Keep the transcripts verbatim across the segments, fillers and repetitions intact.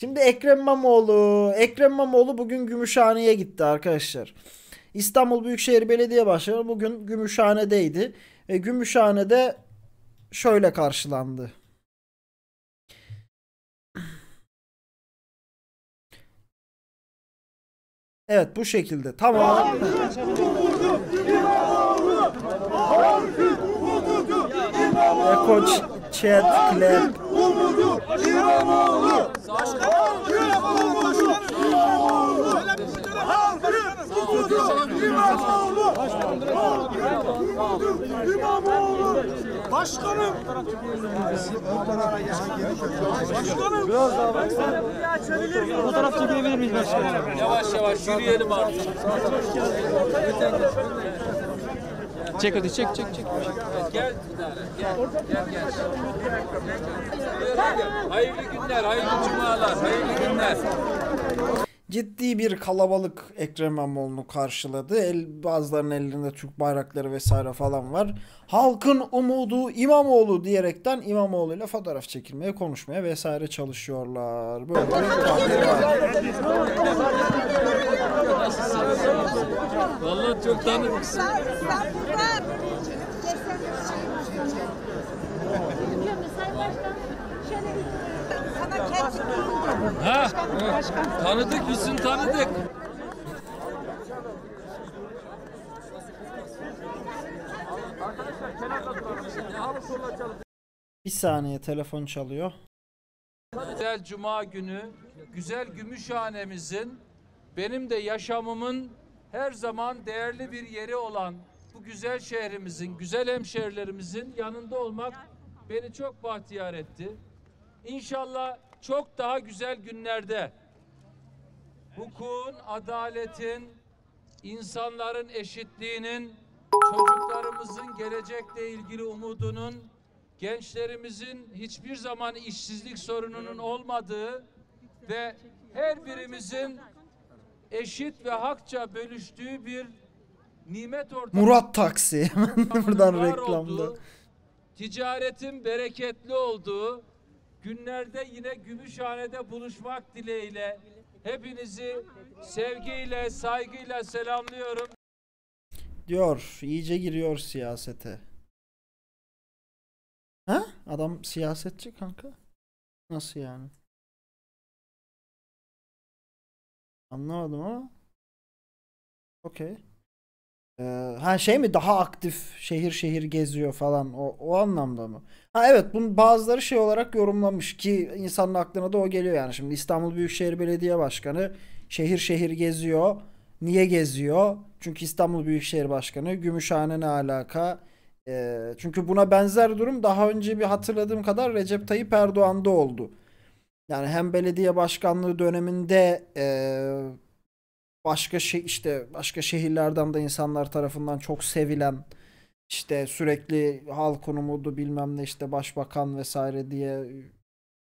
Şimdi Ekrem İmamoğlu, Ekrem İmamoğlu bugün Gümüşhane'ye gitti arkadaşlar. İstanbul Büyükşehir Belediye Başkanı bugün Gümüşhane'deydi. E, Gümüşhane'de şöyle karşılandı. Evet bu şekilde. Tamam. Koç, chat, klep. Başkanım. Başkanım. Fotoğraf çekebilir miyiz başkanım? Yavaş yavaş yürüyelim artık. Çek hadi çek çek çek. Gel gel gel gel. Hayırlı günler, hayırlı cumalar, hayırlı günler. Ciddi bir kalabalık Ekrem İmamoğlu'nu karşıladı. El, bazılarının ellerinde Türk bayrakları vesaire falan var. Halkın umudu İmamoğlu diyerekten İmamoğlu ile fotoğraf çekilmeye, konuşmaya vesaire çalışıyorlar. Böyle vallahi çok tanıdık. Ha, tanıdık mısın, tanıdık. Bir saniye, telefon çalıyor. Güzel cuma günü, güzel Gümüşhane'mizin, benim de yaşamımın her zaman değerli bir yeri olan bu güzel şehrimizin, güzel hemşehrilerimizin yanında olmak beni çok bahtiyar etti. İnşallah çok daha güzel günlerde hukukun, adaletin, insanların eşitliğinin, çocuklarımızın gelecekle ilgili umudunun, gençlerimizin hiçbir zaman işsizlik sorununun olmadığı ve her birimizin eşit ve hakça bölüştüğü bir nimet ortamı. Murat Taksi. Buradan reklamda. Ticaretin bereketli olduğu günlerde yine Gümüşhane'de buluşmak dileğiyle hepinizi sevgiyle, saygıyla selamlıyorum. Diyor, iyice giriyor siyasete. Ha? Adam siyasetçi kanka. Nasıl yani? Anlamadım ama. Okey. Ee, ha şey mi, daha aktif şehir şehir geziyor falan, o, o anlamda mı? Ha evet, bunu bazıları şey olarak yorumlamış ki insanın aklına da o geliyor yani. Şimdi İstanbul Büyükşehir Belediye Başkanı şehir şehir geziyor. Niye geziyor? Çünkü İstanbul Büyükşehir Başkanı, Gümüşhane ne alaka? Ee, çünkü buna benzer durum daha önce bir hatırladığım kadar Recep Tayyip Erdoğan'da oldu. Yani hem belediye başkanlığı döneminde e, başka şey işte başka şehirlerden de insanlar tarafından çok sevilen, işte sürekli halkın umudu bilmem ne, işte başbakan vesaire diye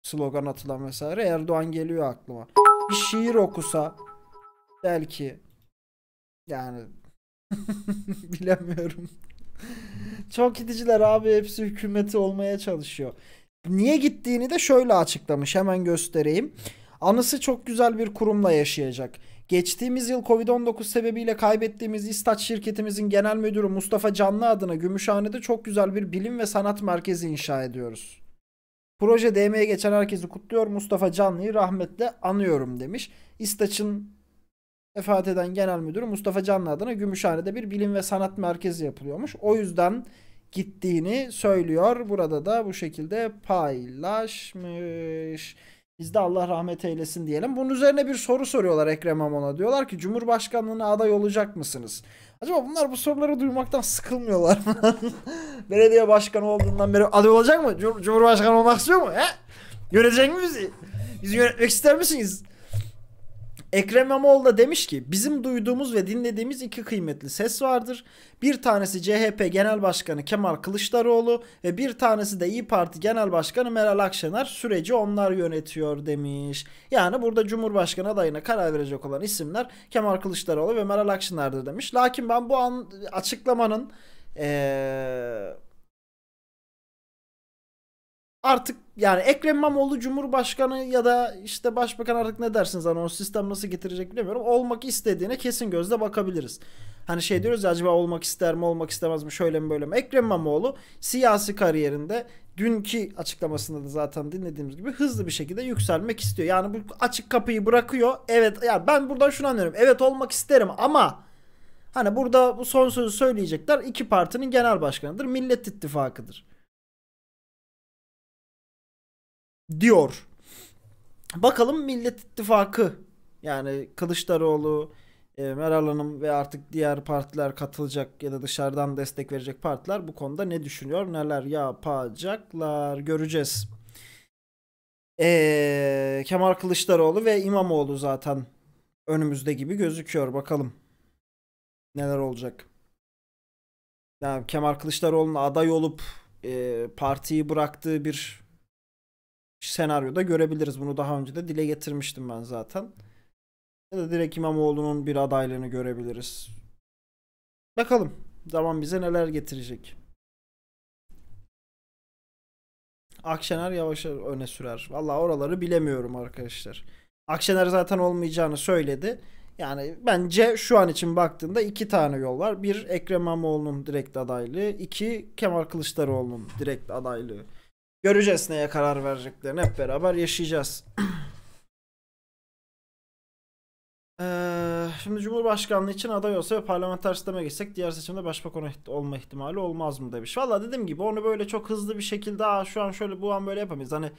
slogan atılan vesaire. Erdoğan geliyor aklıma. Bir şiir okusa belki yani bilemiyorum. Çok gidiciler abi, hepsi hükümeti olmaya çalışıyor. Niye gittiğini de şöyle açıklamış, hemen göstereyim. Anısı çok güzel bir kurumla yaşayacak. Geçtiğimiz yıl Covid on dokuz sebebiyle kaybettiğimiz İstaç şirketimizin genel müdürü Mustafa Canlı adına Gümüşhane'de çok güzel bir bilim ve sanat merkezi inşa ediyoruz. Proje değmeye geçen herkesi kutluyor. Mustafa Canlı'yı rahmetle anıyorum demiş. İstaç'ın vefat eden genel müdürü Mustafa Canlı adına Gümüşhane'de bir bilim ve sanat merkezi yapılıyormuş. O yüzden gittiğini söylüyor. Burada da bu şekilde paylaşmış. Biz de Allah rahmet eylesin diyelim. Bunun üzerine bir soru soruyorlar Ekrem İmamoğlu'na. Diyorlar ki Cumhurbaşkanlığına aday olacak mısınız? Acaba bunlar bu soruları duymaktan sıkılmıyorlar mı? Belediye başkanı olduğundan beri aday olacak mı? Cum Cumhurbaşkanı olmak istiyor mu? He? Görecek mi bizi? Bizi yönetmek ister misiniz? Ekrem İmamoğlu da demiş ki bizim duyduğumuz ve dinlediğimiz iki kıymetli ses vardır. Bir tanesi C H P Genel Başkanı Kemal Kılıçdaroğlu ve bir tanesi de İyi Parti Genel Başkanı Meral Akşener, süreci onlar yönetiyor demiş. Yani burada Cumhurbaşkanı adayına karar verecek olan isimler Kemal Kılıçdaroğlu ve Meral Akşener'dir demiş. Lakin ben bu an açıklamanın ee, artık yani Ekrem İmamoğlu Cumhurbaşkanı ya da işte Başbakan, artık ne dersiniz, hani o sistem nasıl getirecek bilmiyorum. Olmak istediğine kesin gözle bakabiliriz. Hani şey diyoruz ya, acaba olmak ister mi, olmak istemez mi, şöyle mi böyle mi? Ekrem İmamoğlu siyasi kariyerinde dünkü açıklamasında da zaten dinlediğimiz gibi hızlı bir şekilde yükselmek istiyor. Yani bu açık kapıyı bırakıyor. Evet yani ben buradan şunu anlıyorum. Evet olmak isterim ama hani burada bu son sözü söyleyecekler. İki partinin genel başkanıdır. Millet İttifakı'dır. Diyor. Bakalım Millet İttifakı, yani Kılıçdaroğlu, Meral Hanım ve artık diğer partiler, katılacak ya da dışarıdan destek verecek partiler bu konuda ne düşünüyor, neler yapacaklar, göreceğiz. Ee, Kemal Kılıçdaroğlu ve İmamoğlu zaten önümüzde gibi gözüküyor. Bakalım neler olacak. Yani Kemal Kılıçdaroğlu'nun aday olup e, partiyi bıraktığı bir senaryoda görebiliriz. Bunu daha önce de dile getirmiştim ben zaten. Ya da direkt İmamoğlu'nun bir adaylığını görebiliriz. Bakalım zaman bize neler getirecek. Akşener yavaş öne sürer. Vallahi oraları bilemiyorum arkadaşlar. Akşener zaten olmayacağını söyledi. Yani bence şu an için baktığında iki tane yol var. Bir, Ekrem İmamoğlu'nun direkt adaylığı. İki, Kemal Kılıçdaroğlu'nun direkt adaylığı. Göreceğiz neye karar vereceklerini. Hep beraber yaşayacağız. Şimdi Cumhurbaşkanlığı için aday olsa ve parlamenter sisteme geçsek diğer seçimde başbakan olma ihtimali olmaz mı demiş. Valla dediğim gibi onu böyle çok hızlı bir şekilde Aa, şu an şöyle bu an böyle yapamayız. Hani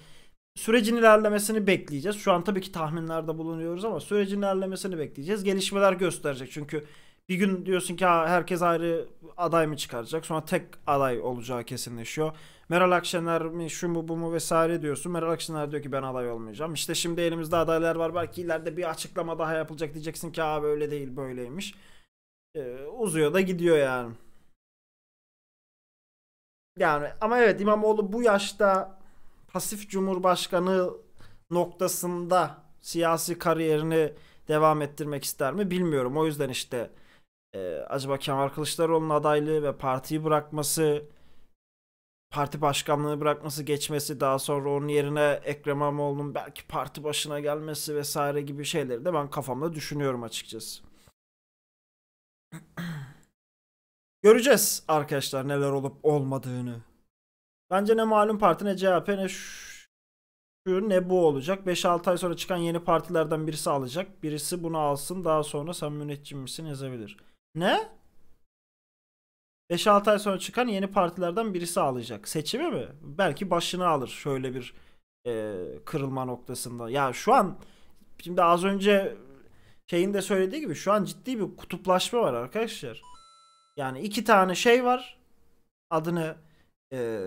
sürecin ilerlemesini bekleyeceğiz. Şu an tabii ki tahminlerde bulunuyoruz ama sürecin ilerlemesini bekleyeceğiz. Gelişmeler gösterecek. Çünkü bir gün diyorsun ki herkes ayrı aday mı çıkaracak? Sonra tek aday olacağı kesinleşiyor. Meral Akşener mi, şu mu bu mu vesaire diyorsun. Meral Akşener diyor ki ben aday olmayacağım. İşte şimdi elimizde adaylar var. Belki ileride bir açıklama daha yapılacak. Diyeceksin ki abi öyle değil böyleymiş. Ee, uzuyor da gidiyor yani. Yani ama evet, İmamoğlu bu yaşta pasif cumhurbaşkanı noktasında siyasi kariyerini devam ettirmek ister mi bilmiyorum. O yüzden işte Ee, acaba Kemal Kılıçdaroğlu'nun adaylığı ve partiyi bırakması, parti başkanlığını bırakması, geçmesi, daha sonra onun yerine Ekrem İmamoğlu'nun belki parti başına gelmesi vesaire gibi şeyleri de ben kafamda düşünüyorum açıkçası. Göreceğiz arkadaşlar neler olup olmadığını. Bence ne malum parti, ne C H P, ne şu ne bu olacak. beş altı ay sonra çıkan yeni partilerden birisi alacak. Birisi bunu alsın, daha sonra sen müneccim misin yazabilir. Ne? beş altı ay sonra çıkan yeni partilerden birisi alacak. Seçimi mi? Belki başını alır şöyle bir e, kırılma noktasında. Ya şu an şimdi az önce şeyin de söylediği gibi şu an ciddi bir kutuplaşma var arkadaşlar. Yani iki tane şey var. Adını e,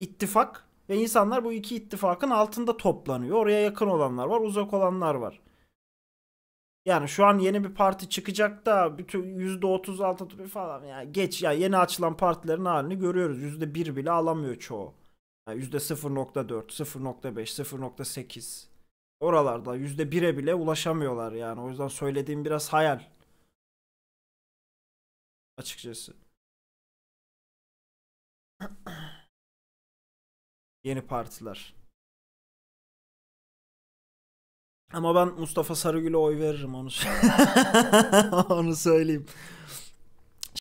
ittifak ve insanlar bu iki ittifakın altında toplanıyor. Oraya yakın olanlar var, uzak olanlar var. Yani şu an yeni bir parti çıkacak da bütün yüzde otuz altı falan yani geç ya yani yeni açılan partilerin halini görüyoruz. yüzde bir bile alamıyor çoğu. Yani yüzde sıfır nokta dört, sıfır nokta beş, sıfır nokta sekiz. Oralarda yüzde bire bile ulaşamıyorlar yani. O yüzden söylediğim biraz hayal. Açıkçası. Yeni partiler. Ama ben Mustafa Sarıgül'e oy veririm, onu, onu söyleyeyim.